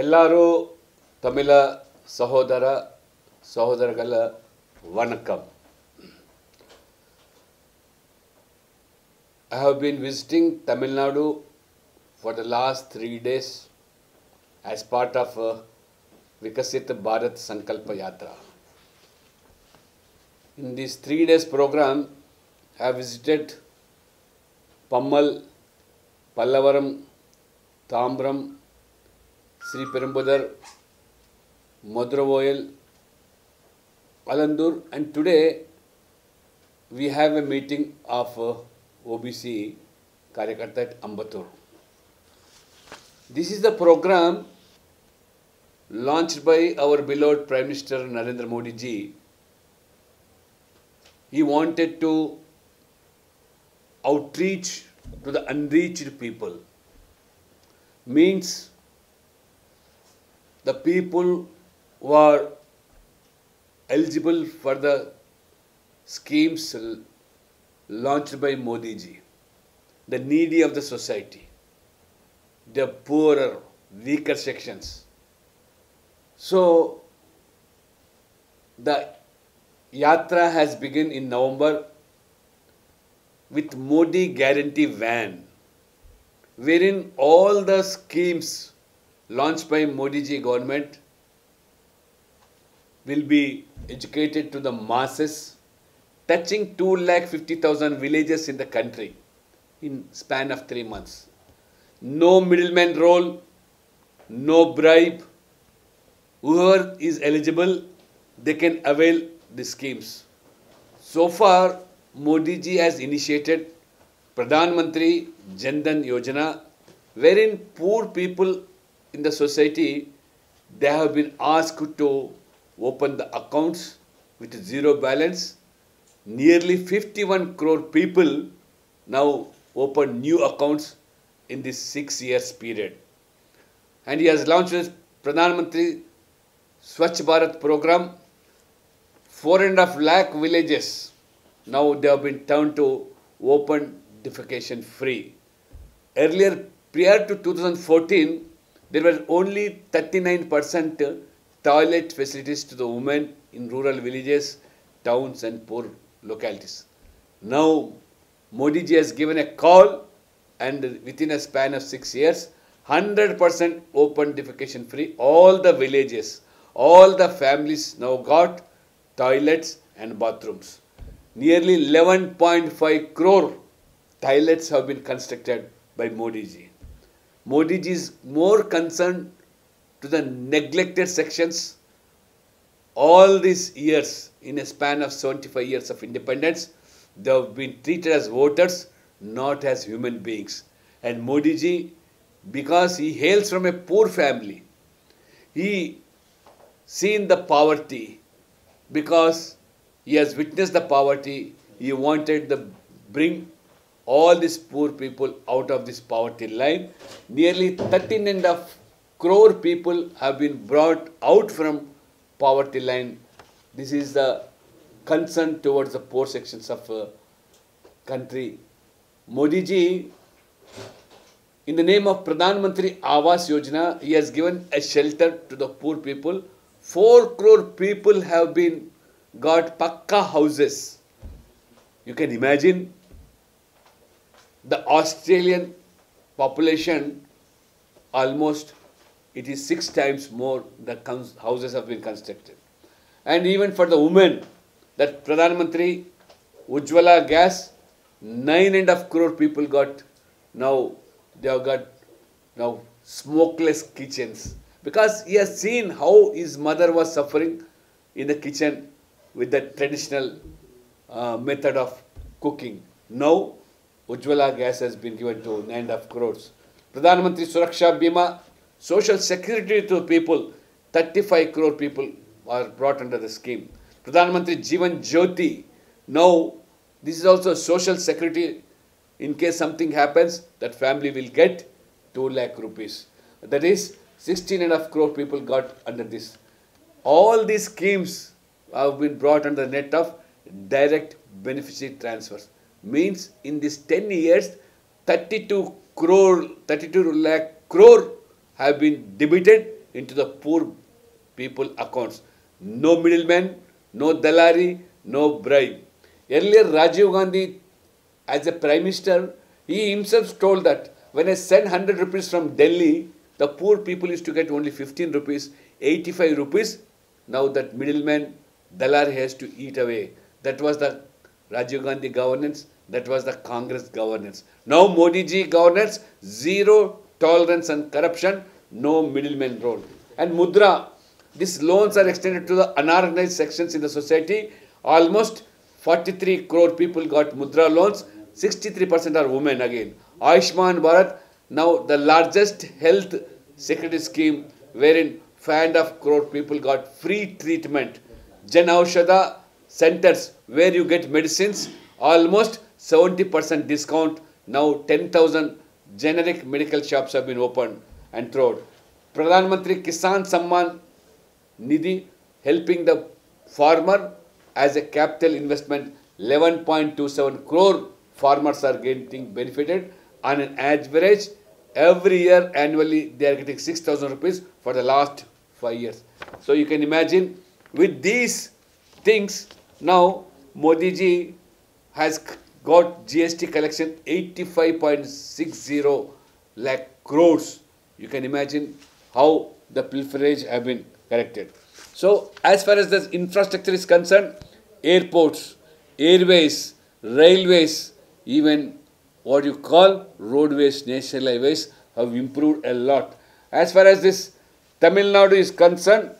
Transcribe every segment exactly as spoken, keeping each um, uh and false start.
ಎಲ್ಲರೂ ತಮಿಳ ಸಹೋದರ ಸಹೋದರಗಳ ವಣಕ್ಕಂ. I have been visiting Tamil Nadu for the last three days as part of uh, Viksit Bharat Sankalp Yatra. In this three days program, I have visited Pammal, Pallavaram, Tambram, Sri Perambudar, Madurai, Alandur, and today we have a meeting of uh, O B C Karyakarta at Ambattur. This is the program launched by our beloved Prime Minister Narendra Modi ji. He wanted to outreach to the unreached people. Means the people who are eligible for the schemes launched by Modi ji, the needy of the society, the poorer, weaker sections. So the Yatra has begun in November with Modi Guarantee Van, wherein all the schemes launched by Modi ji government will be educated to the masses, touching two lakh fifty thousand villages in the country in span of three months. No middleman role, no bribe. Whoever is eligible, they can avail the schemes. So far, Modi ji has initiated Pradhan Mantri Jan Dhan Yojana, wherein poor people in the society, they have been asked to open the accounts with zero balance. Nearly fifty-one crore people now open new accounts in this six years period. And he has launched Pradhan Mantri Swachh Bharat program. Four and a half lakh villages, now they have been turned to open defecation free. Earlier, prior to two thousand fourteen, there were only thirty-nine percent toilet facilities to the women in rural villages, towns and poor localities. Now, Modi ji has given a call, and within a span of six years, one hundred percent open defecation free. All the villages, all the families now got toilets and bathrooms. Nearly eleven point five crore toilets have been constructed by Modi ji. Modi ji is more concerned to the neglected sections. All these years, in a span of seventy-five years of independence, they have been treated as voters, not as human beings. And Modi ji, because he hails from a poor family, he seen the poverty. Because he has witnessed the poverty, he wanted to bring all these poor people out of this poverty line. Nearly thirteen and a half crore people have been brought out from poverty line. This is the concern towards the poor sections of uh, country. Modi ji, in the name of Pradhan Mantri Awas Yojana, he has given a shelter to the poor people. four crore people have been got pakka houses. You can imagine the Australian population, almost it is six times more the houses have been constructed. And even for the women, that Pradhan Mantri Ujwala gas, nine and a half crore people got, now they have got now smokeless kitchens. Because he has seen how his mother was suffering in the kitchen with the traditional uh, method of cooking. Now, Ujjwala gas has been given to nine and a half crores. Pradhan Mantri Suraksha Bhima, social security to people, thirty-five crore people are brought under the scheme. Pradhan Mantri Jeevan Jyoti, now this is also social security. In case something happens, that family will get two lakh rupees. That is, sixteen and a half crore people got under this. All these schemes have been brought under the net of direct beneficiary transfers. Means in these ten years, thirty-two crore, thirty-two lakh crore have been debited into the poor people accounts. No middlemen, no dalari, no bribe. Earlier, Rajiv Gandhi, as a Prime Minister, he himself told that when I send one hundred rupees from Delhi, the poor people used to get only fifteen rupees, eighty-five rupees. Now that middleman, dalar has to eat away. That was the Rajiv Gandhi governance. That was the Congress governance. Now Modi ji governance, zero tolerance and corruption, no middleman role. And Mudra, these loans are extended to the unorganized sections in the society. Almost forty-three crore people got Mudra loans. sixty-three percent are women again. Ayushman Bharat, now the largest health security scheme wherein five and a half crore people got free treatment. Jan Aushadha centers where you get medicines, almost seventy percent discount. Now ten thousand generic medical shops have been opened and thrown. Pradhan Mantri Kisan Samman Nidhi, helping the farmer as a capital investment, eleven point two seven crore farmers are getting benefited. On an average, every year annually they are getting six thousand rupees for the last five years. So you can imagine with these things, now Modi ji has got G S T collection eighty-five point six zero lakh crores. You can imagine how the pilferage have been corrected. So as far as this infrastructure is concerned, airports, airways, railways, even what you call roadways, national highways have improved a lot. As far as this Tamil Nadu is concerned,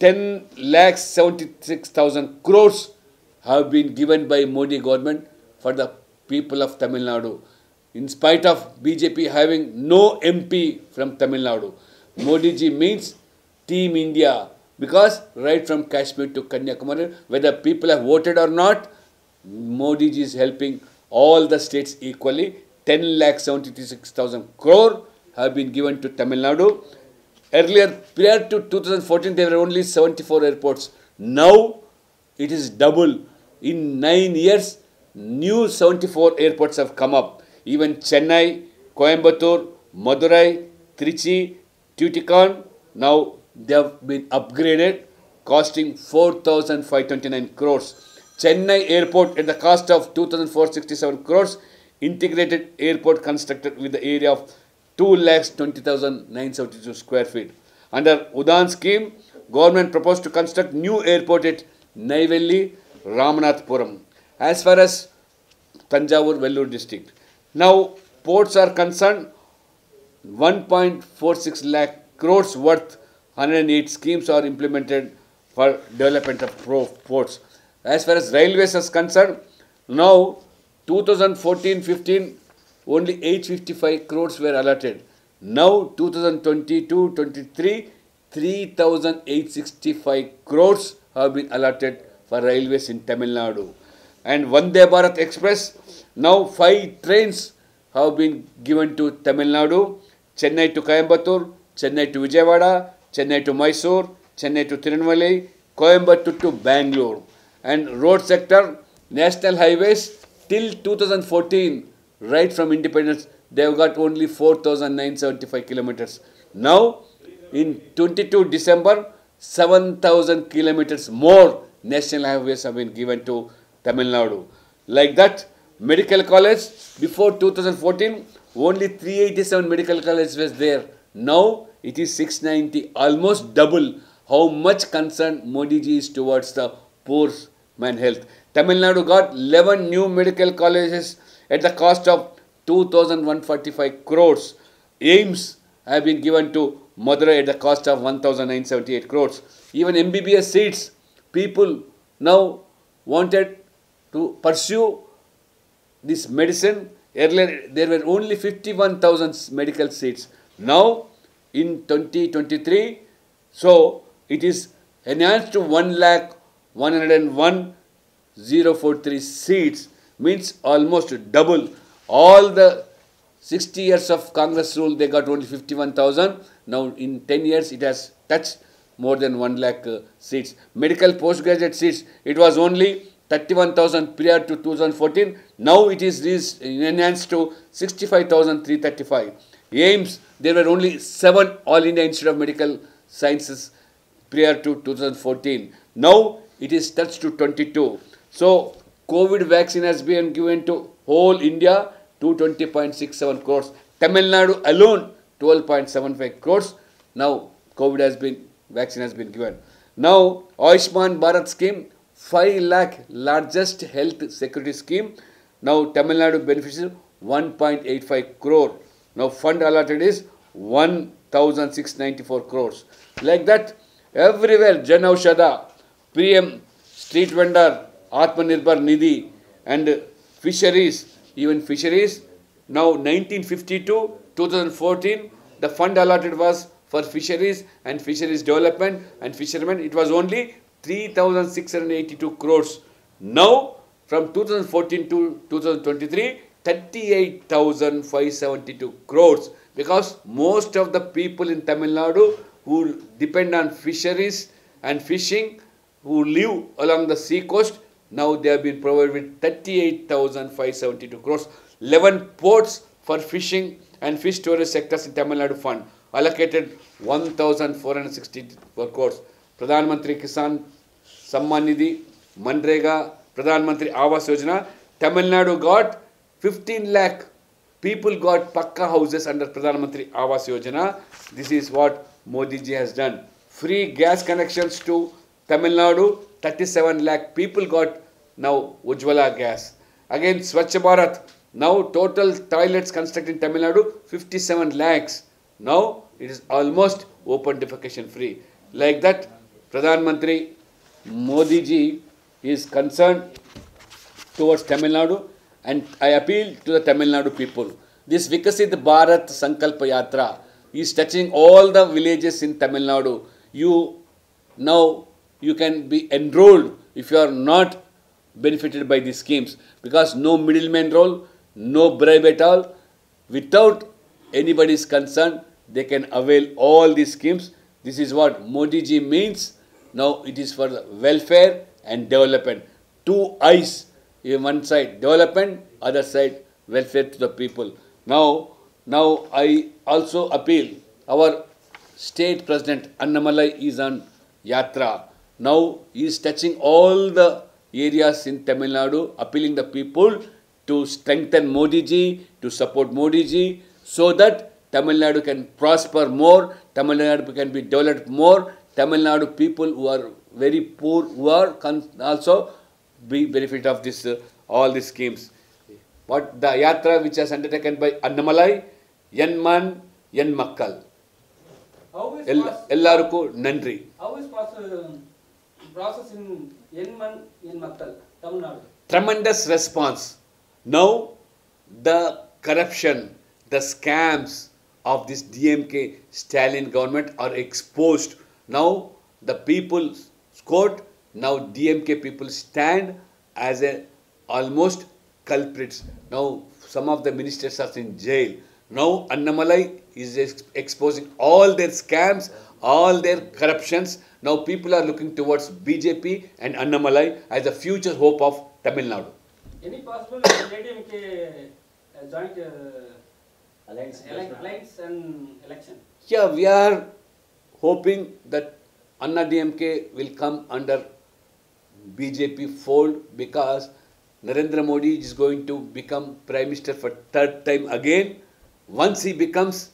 ten lakh seventy-six thousand crores have been given by Modi government for the people of Tamil Nadu. In spite of B J P having no M P from Tamil Nadu, Modi ji means Team India, because right from Kashmir to Kanyakumari, whether people have voted or not, Modi ji is helping all the states equally. ten lakh seventy-six thousand crore have been given to Tamil Nadu. Earlier, prior to two thousand fourteen, there were only seventy-four airports. Now, it is double. In nine years, new seventy-four airports have come up. Even Chennai, Coimbatore, Madurai, Trichy, Tuticorin, now they have been upgraded, costing four thousand five hundred twenty-nine crores. Chennai airport at the cost of two thousand four hundred sixty-seven crores, integrated airport constructed with the area of two lakh twenty thousand nine hundred seventy-two square feet. Under UDAN scheme, government proposed to construct new airport at Neyveli, Ramanathapuram. As far as Tanjavur, Vellore district. Now, ports are concerned, one point four six lakh crores worth, one hundred eight schemes are implemented for development of ports. As far as railways is concerned, now two thousand fourteen fifteen only eight hundred fifty-five crores were allotted. Now two thousand twenty-two twenty-three, three thousand eight hundred sixty-five crores have been allotted for railways in Tamil Nadu. And Vande Bharat Express, now five trains have been given to Tamil Nadu. Chennai to Coimbatore, Chennai to Vijayawada, Chennai to Mysore, Chennai to Tirunelveli, Coimbatore to Bangalore. And road sector, national highways, till two thousand fourteen, right from independence, they have got only four thousand nine hundred seventy-five kilometers. Now, in twenty-second December, seven thousand kilometers more national highways have been given to Tamil Nadu. Like that, medical college, before two thousand fourteen, only three hundred eighty-seven medical colleges was there. Now, it is six hundred ninety, almost double. How much concern Modi ji is towards the poor man health. Tamil Nadu got eleven new medical colleges at the cost of two thousand one hundred forty-five crores. A I I M S have been given to Madurai at the cost of one thousand nine hundred seventy-eight crores. Even M B B S seats, people now wanted to pursue this medicine. Earlier, there were only fifty-one thousand medical seats. Now, in twenty twenty-three, so it is enhanced to one lakh one hundred one thousand forty-three seats, means almost double. All the sixty years of Congress rule, they got only fifty-one thousand. Now in ten years, it has touched more than one lakh seats. Medical postgraduate seats, it was only thirty-one thousand prior to two thousand fourteen. Now it is enhanced to sixty-five thousand three hundred thirty-five. A I I M S, there were only seven All India Institute of Medical Sciences prior to two thousand fourteen. Now it is touched to twenty-two. So COVID vaccine has been given to whole India, two hundred twenty point six seven crores. Tamil Nadu alone, twelve point seven five crores. Now COVID has been, vaccine has been given. Now Ayushman Bharat scheme, five lakh largest health security scheme. Now Tamil Nadu beneficiary, one point eight five crore. Now fund allotted is one thousand six hundred ninety-four crores. Like that, everywhere Jan Aushadha, P M, street vendor, Atmanirbhar Nidhi and fisheries, even fisheries. Now nineteen fifty-two to twenty fourteen, the fund allotted was for fisheries and fisheries development and fishermen. It was only three thousand six hundred eighty-two crores. Now from two thousand fourteen to two thousand twenty-three, thirty-eight thousand five hundred seventy-two crores, because most of the people in Tamil Nadu who depend on fisheries and fishing, who live along the sea coast, now they have been provided with thirty-eight thousand five hundred seventy-two crores. eleven ports for fishing and fish storage sectors in Tamil Nadu fund, allocated one thousand four hundred sixty-four crores. Pradhan Mantri Kisan Samman Nidhi, Mandrega, Pradhan Mantri Awas Yojana, Tamil Nadu got fifteen lakh people got Pakka houses under Pradhan Mantri Awas Yojana. This is what Modi ji has done. Free gas connections to Tamil Nadu, thirty-seven lakh people got now Ujwala gas. Again Swachh Bharat, now total toilets constructed in Tamil Nadu, fifty-seven lakhs. Now it is almost open defecation free. Like that, Pradhan Mantri Modi ji is concerned towards Tamil Nadu. And I appeal to the Tamil Nadu people. This Viksit Bharat Sankalp Yatra is touching all the villages in Tamil Nadu. You now you can be enrolled if you are not benefited by these schemes, because no middleman role, no bribe at all. Without anybody's concern, they can avail all these schemes. This is what Modi ji means. Now it is for the welfare and development. Two eyes. In one side development, other side welfare to the people. Now, now I also appeal. Our state president Annamalai is on Yatra. Now he is touching all the areas in Tamil Nadu, appealing the people to strengthen Modi ji, to support Modi ji, so that Tamil Nadu can prosper more, Tamil Nadu can be developed more, Tamil Nadu people who are very poor, who are also be benefit of this uh, all these schemes. But the yatra which has undertaken by Annamalai, Yanman, Yan Makkal. How is Ellaruku Nandri. How is process in Yanman, Yan Makkal, Tamil Nadu? Tremendous response. Now the corruption, the scams of this D M K Stalin government are exposed. Now the people's court. Now D M K people stand as a almost culprits. Now some of the ministers are in jail. Now Annamalai is ex exposing all their scams, all their corruptions. Now people are looking towards B J P and Annamalai as the future hope of Tamil Nadu. Any possible D M K uh, joint uh, alliance, alliance and election? Yeah, we are hoping that Anna D M K will come under B J P fold, because Narendra Modi is going to become Prime Minister for third time again. Once he becomes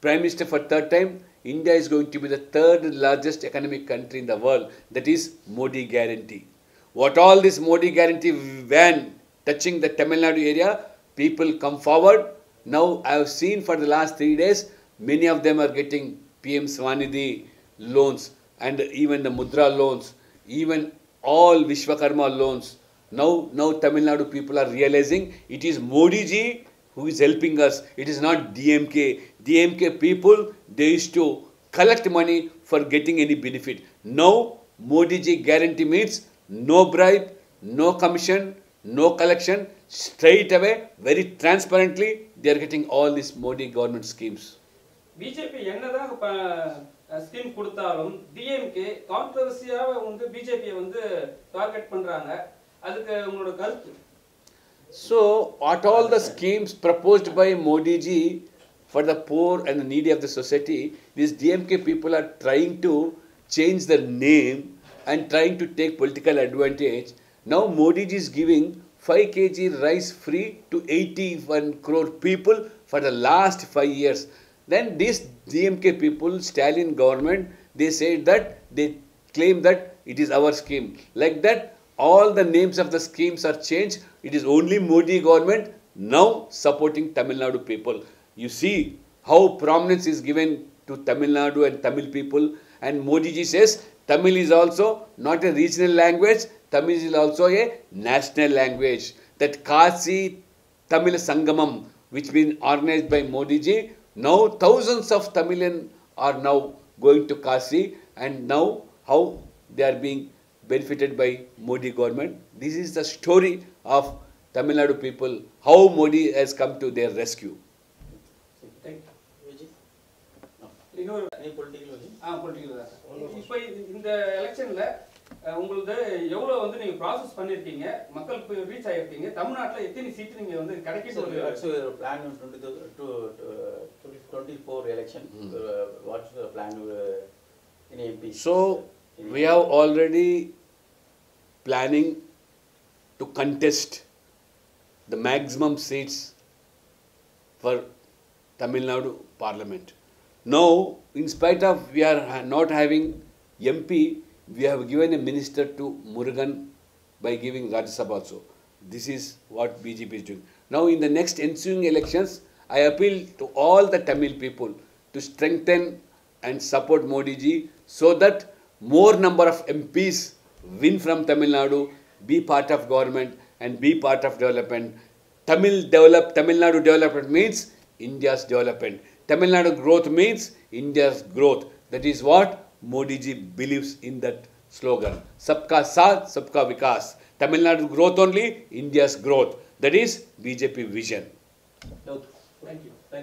Prime Minister for third time, India is going to be the third largest economic country in the world. That is Modi guarantee. What all this Modi guarantee when touching the Tamil Nadu area, people come forward. Now I have seen for the last three days, many of them are getting P M Svanidhi loans and even the Mudra loans, even all Vishwakarma loans. Now, now Tamil Nadu people are realizing it is Modi ji who is helping us. It is not D M K. D M K people, they used to collect money for getting any benefit. Now, Modi ji guarantee means no bribe, no commission, no collection. Straight away, very transparently, they are getting all these Modi government schemes. B J P, scheme கொடுத்தாலும் D M K கான்ட்ரோவர்சியாவே வந்து B J P வந்து target பண்றாங்க. அதுக்கு உங்களோட கருத்து? So what all the schemes proposed by Modi ji for the poor and the needy of the society, these D M K people are trying to change the name and trying to take political advantage. Now Modi ji is giving five kilograms rice free to eighty-one crore people for the last five years. Then these D M K people, Stalin government, they said that they claim that it is our scheme. Like that, all the names of the schemes are changed. It is only Modi government now supporting Tamil Nadu people. You see how prominence is given to Tamil Nadu and Tamil people. And Modi ji says Tamil is also not a regional language. Tamil is also a national language. That Kashi Tamil Sangamam, which been organized by Modi ji, now thousands of Tamilians are now going to Kashi, and now how they are being benefited by Modi government. This is the story of Tamil Nadu people, how Modi has come to their rescue. Thank you. You know, political. Ah, political. Now, in the election, you process reach Tamil Nadu plan twenty-four election. What's the plan in M P? So we have already planning to contest the maximum seats for Tamil Nadu Parliament. Now, in spite of we are not having M P, we have given a minister to Murugan by giving Rajya Sabha also. This is what B J P is doing. Now, in the next ensuing elections, I appeal to all the Tamil people to strengthen and support Modi ji so that more number of M Ps win from Tamil Nadu, be part of government and be part of development. Tamil develop, Tamil Nadu development means India's development. Tamil Nadu growth means India's growth. That is what Modi ji believes in, that slogan. Sabka Saath, Sabka Vikas. Tamil Nadu growth only, India's growth. That is B J P vision. No, thank you. Thank you.